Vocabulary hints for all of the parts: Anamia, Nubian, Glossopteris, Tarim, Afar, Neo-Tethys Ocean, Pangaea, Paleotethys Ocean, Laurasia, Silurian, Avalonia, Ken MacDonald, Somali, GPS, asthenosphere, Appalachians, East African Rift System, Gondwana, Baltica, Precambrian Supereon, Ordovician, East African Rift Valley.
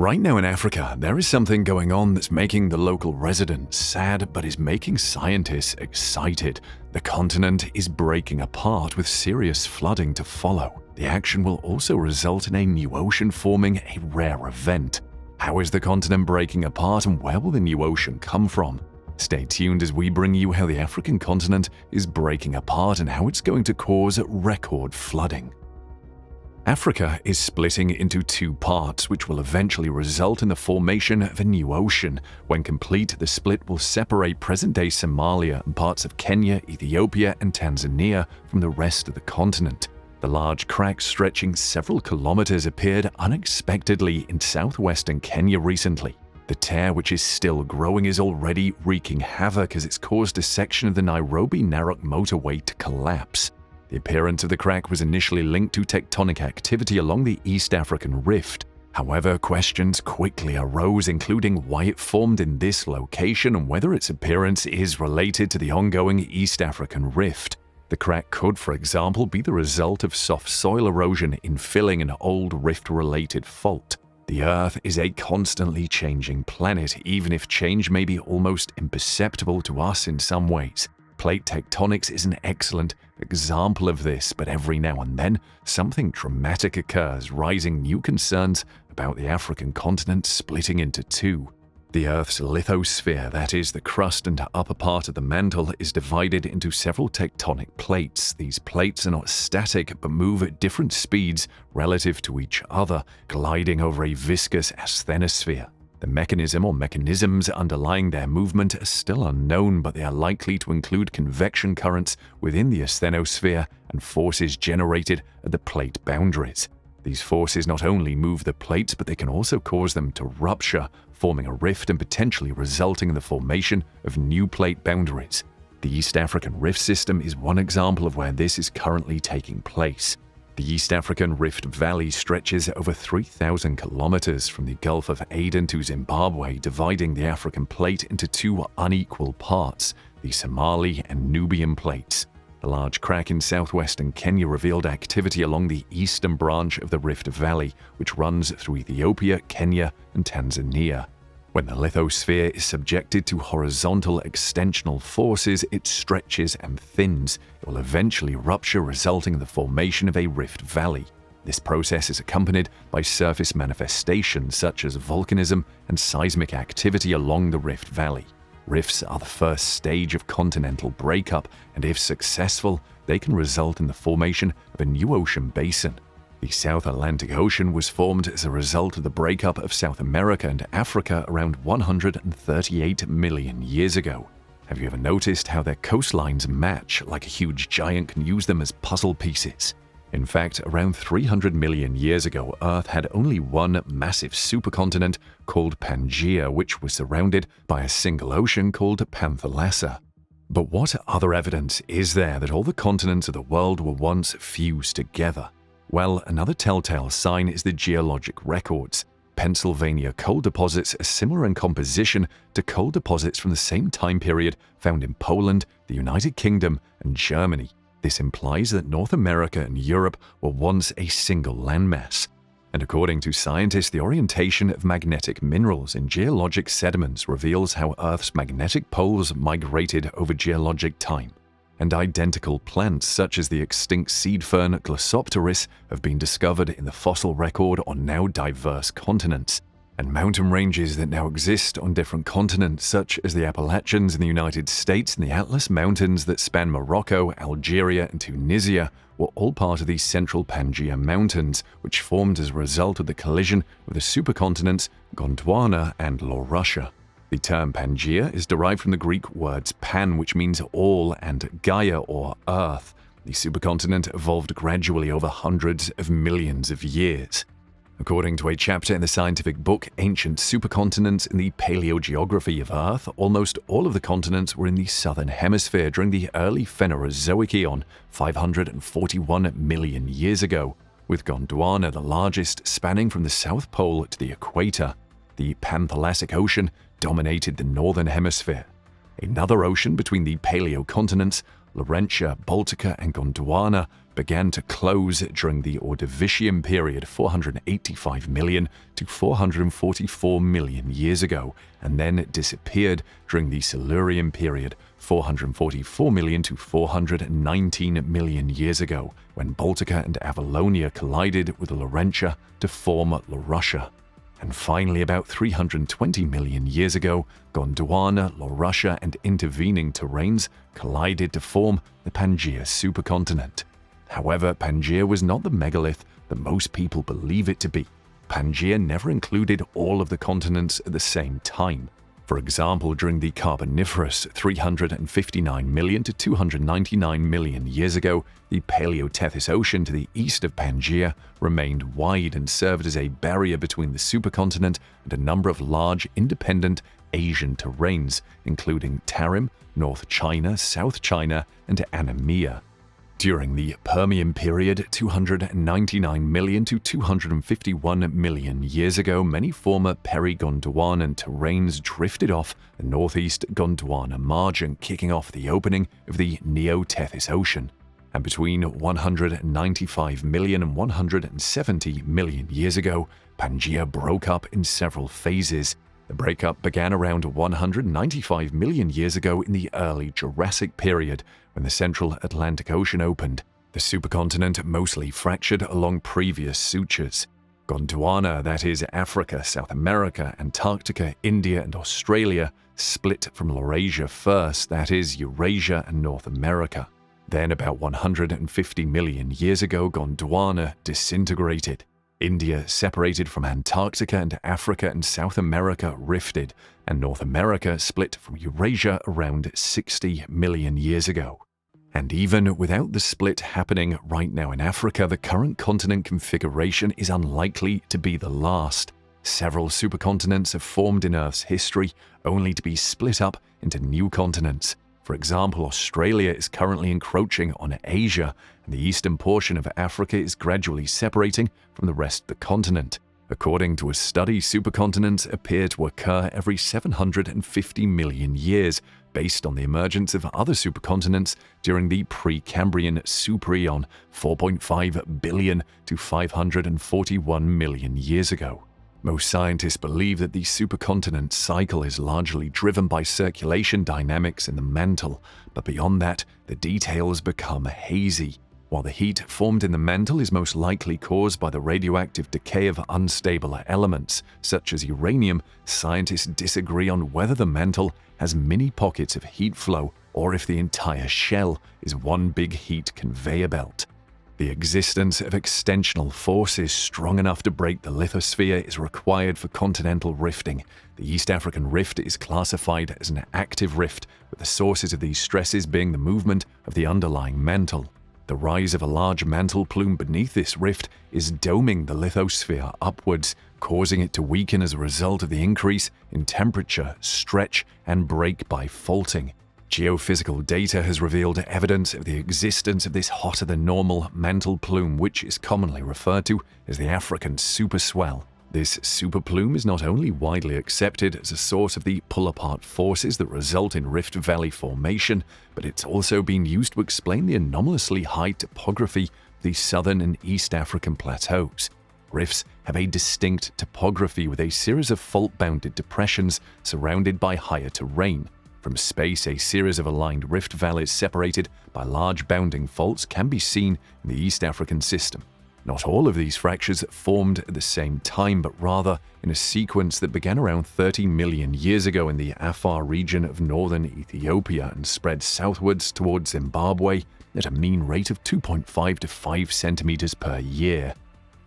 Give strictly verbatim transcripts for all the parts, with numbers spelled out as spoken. Right now in Africa, there is something going on that's making the local residents sad, but is making scientists excited. The continent is breaking apart with serious flooding to follow. The action will also result in a new ocean forming, a rare event. How is the continent breaking apart and where will the new ocean come from? Stay tuned as we bring you how the African continent is breaking apart and how it's going to cause record flooding. Africa is splitting into two parts, which will eventually result in the formation of a new ocean. When complete, the split will separate present-day Somalia and parts of Kenya, Ethiopia, and Tanzania from the rest of the continent. The large cracks stretching several kilometers appeared unexpectedly in southwestern Kenya recently. The tear, which is still growing, is already wreaking havoc as it's caused a section of the Nairobi-Narok motorway to collapse. The appearance of the crack was initially linked to tectonic activity along the East African Rift. However, questions quickly arose, including why it formed in this location and whether its appearance is related to the ongoing East African Rift. The crack could, for example, be the result of soft soil erosion infilling an old rift-related fault. The Earth is a constantly changing planet, even if change may be almost imperceptible to us in some ways. Plate tectonics is an excellent example of this, but every now and then, something dramatic occurs, raising new concerns about the African continent splitting into two. The Earth's lithosphere, that is, the crust and upper part of the mantle, is divided into several tectonic plates. These plates are not static, but move at different speeds relative to each other, gliding over a viscous asthenosphere. The mechanism or mechanisms underlying their movement are still unknown, but they are likely to include convection currents within the asthenosphere and forces generated at the plate boundaries. These forces not only move the plates, but they can also cause them to rupture, forming a rift and potentially resulting in the formation of new plate boundaries. The East African Rift System is one example of where this is currently taking place. The East African Rift Valley stretches over three thousand kilometers from the Gulf of Aden to Zimbabwe, dividing the African plate into two unequal parts, the Somali and Nubian plates. The large crack in southwestern Kenya revealed activity along the eastern branch of the Rift Valley, which runs through Ethiopia, Kenya, and Tanzania. When the lithosphere is subjected to horizontal extensional forces, it stretches and thins. It will eventually rupture, resulting in the formation of a rift valley. This process is accompanied by surface manifestations such as volcanism and seismic activity along the Rift Valley. Rifts are the first stage of continental breakup, and if successful, they can result in the formation of a new ocean basin. The South Atlantic Ocean was formed as a result of the breakup of South America and Africa around one hundred thirty-eight million years ago. Have you ever noticed how their coastlines match, like a huge giant can use them as puzzle pieces? In fact, around three hundred million years ago, Earth had only one massive supercontinent called Pangaea, which was surrounded by a single ocean called Panthalassa. But what other evidence is there that all the continents of the world were once fused together? Well, another telltale sign is the geologic records. Pennsylvania coal deposits are similar in composition to coal deposits from the same time period found in Poland, the United Kingdom, and Germany. This implies that North America and Europe were once a single landmass. And according to scientists, the orientation of magnetic minerals in geologic sediments reveals how Earth's magnetic poles migrated over geologic time. And identical plants such as the extinct seed fern Glossopteris have been discovered in the fossil record on now diverse continents. And mountain ranges that now exist on different continents, such as the Appalachians in the United States and the Atlas Mountains that span Morocco, Algeria, and Tunisia, were all part of the central Pangaea Mountains, which formed as a result of the collision with the supercontinents Gondwana and Laurasia. The term Pangaea is derived from the Greek words pan, which means all, and Gaia, or Earth. The supercontinent evolved gradually over hundreds of millions of years. According to a chapter in the scientific book Ancient Supercontinents in the Paleogeography of Earth, almost all of the continents were in the southern hemisphere during the early Phanerozoic Eon, five hundred forty-one million years ago, with Gondwana the largest, spanning from the South Pole to the equator. The Panthalassa Ocean dominated the northern hemisphere. Another ocean between the paleocontinents, Laurentia, Baltica, and Gondwana began to close during the Ordovician period four hundred eighty-five million to four hundred forty-four million years ago, and then disappeared during the Silurian period four hundred forty-four million to four hundred nineteen million years ago, when Baltica and Avalonia collided with Laurentia to form Laurasia. And finally, about three hundred twenty million years ago, Gondwana, Laurasia, and intervening terrains collided to form the Pangaea supercontinent. However, Pangaea was not the megalith that most people believe it to be. Pangaea never included all of the continents at the same time. For example, during the Carboniferous three hundred fifty-nine million to two hundred ninety-nine million years ago, the Paleotethys Ocean to the east of Pangaea remained wide and served as a barrier between the supercontinent and a number of large independent Asian terrains, including Tarim, North China, South China, and Anamia. During the Permian period, two hundred ninety-nine million to two hundred fifty-one million years ago, many former peri-Gondwanan terrains drifted off the northeast Gondwana margin, kicking off the opening of the Neo-Tethys Ocean. And between one hundred ninety-five million and one hundred seventy million years ago, Pangaea broke up in several phases. The breakup began around one hundred ninety-five million years ago in the early Jurassic period, when the central Atlantic Ocean opened. The supercontinent mostly fractured along previous sutures. Gondwana, that is Africa, South America, Antarctica, India, and Australia, split from Laurasia first, that is Eurasia and North America. Then, about one hundred fifty million years ago, Gondwana disintegrated. India separated from Antarctica, and Africa and South America rifted, and North America split from Eurasia around sixty million years ago. And even without the split happening right now in Africa, the current continent configuration is unlikely to be the last. Several supercontinents have formed in Earth's history, only to be split up into new continents. For example, Australia is currently encroaching on Asia, and the eastern portion of Africa is gradually separating from the rest of the continent. According to a study, supercontinents appear to occur every seven hundred fifty million years, based on the emergence of other supercontinents during the Precambrian Supereon four point five billion to five hundred forty-one million years ago. Most scientists believe that the supercontinent cycle is largely driven by circulation dynamics in the mantle, but beyond that, the details become hazy. While the heat formed in the mantle is most likely caused by the radioactive decay of unstable elements, such as uranium, scientists disagree on whether the mantle has mini pockets of heat flow or if the entire shell is one big heat conveyor belt. The existence of extensional forces strong enough to break the lithosphere is required for continental rifting. The East African Rift is classified as an active rift, with the sources of these stresses being the movement of the underlying mantle. The rise of a large mantle plume beneath this rift is doming the lithosphere upwards, causing it to weaken as a result of the increase in temperature, stretch, and break by faulting. Geophysical data has revealed evidence of the existence of this hotter-than-normal mantle plume, which is commonly referred to as the African Superswell. This superplume is not only widely accepted as a source of the pull-apart forces that result in rift valley formation, but it's also been used to explain the anomalously high topography of the southern and East African plateaus. Rifts have a distinct topography with a series of fault-bounded depressions surrounded by higher terrain. From space, a series of aligned rift valleys separated by large bounding faults can be seen in the East African system. Not all of these fractures formed at the same time, but rather in a sequence that began around thirty million years ago in the Afar region of northern Ethiopia and spread southwards towards Zimbabwe at a mean rate of two point five to five centimeters per year.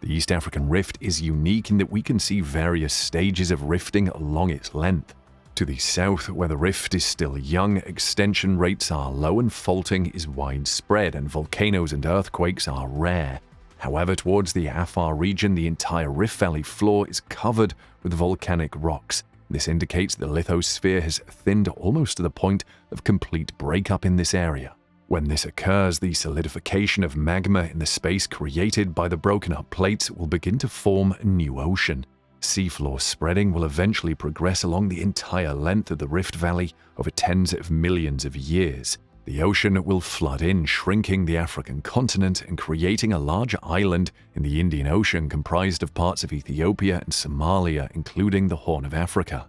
The East African Rift is unique in that we can see various stages of rifting along its length. To the south, where the rift is still young, extension rates are low and faulting is widespread, and volcanoes and earthquakes are rare. However, towards the Afar region, the entire rift valley floor is covered with volcanic rocks. This indicates the lithosphere has thinned almost to the point of complete breakup in this area. When this occurs, the solidification of magma in the space created by the broken-up plates will begin to form a new ocean. Seafloor spreading will eventually progress along the entire length of the rift valley over tens of millions of years. the ocean will flood in, shrinking the African continent and creating a large island in the Indian Ocean comprised of parts of Ethiopia and Somalia, including the Horn of Africa.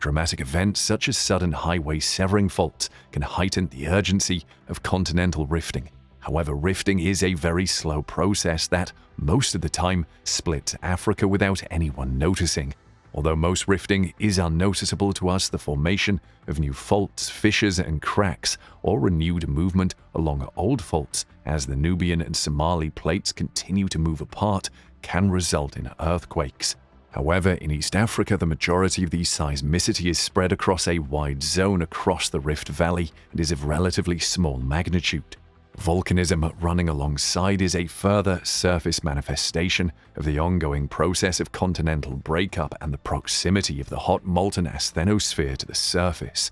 Dramatic events such as sudden highway severing faults can heighten the urgency of continental rifting. However, rifting is a very slow process that, most of the time, splits Africa without anyone noticing. Although most rifting is unnoticeable to us, the formation of new faults, fissures, and cracks, or renewed movement along old faults as the Nubian and Somali plates continue to move apart, can result in earthquakes. However, in East Africa, the majority of these seismicity is spread across a wide zone across the Rift Valley and is of relatively small magnitude. Volcanism running alongside is a further surface manifestation of the ongoing process of continental breakup and the proximity of the hot molten asthenosphere to the surface.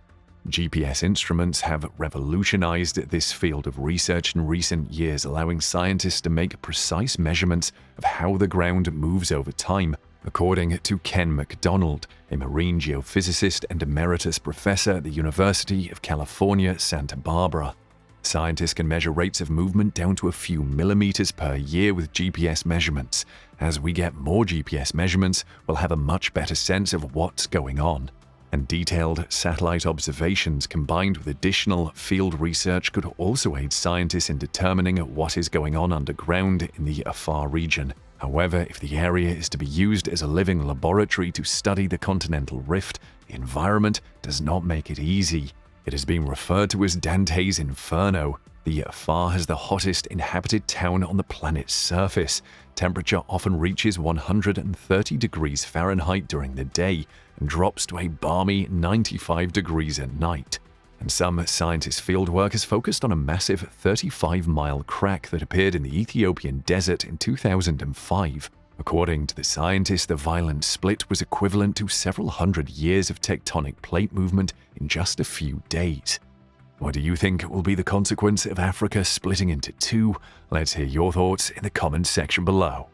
G P S instruments have revolutionized this field of research in recent years, allowing scientists to make precise measurements of how the ground moves over time. According to Ken MacDonald, a marine geophysicist and emeritus professor at the University of California, Santa Barbara, scientists can measure rates of movement down to a few millimeters per year with G P S measurements. As we get more G P S measurements, we'll have a much better sense of what's going on. And detailed satellite observations combined with additional field research could also aid scientists in determining what is going on underground in the Afar region. However, if the area is to be used as a living laboratory to study the continental rift, the environment does not make it easy. It is being referred to as Dante's Inferno. The Afar has the hottest inhabited town on the planet's surface. Temperature often reaches one hundred thirty degrees Fahrenheit during the day and drops to a balmy ninety-five degrees at night. And some scientists' fieldwork has focused on a massive thirty-five mile crack that appeared in the Ethiopian desert in two thousand five. According to the scientists, the violent split was equivalent to several hundred years of tectonic plate movement in just a few days. What do you think will be the consequence of Africa splitting into two? Let's hear your thoughts in the comments section below.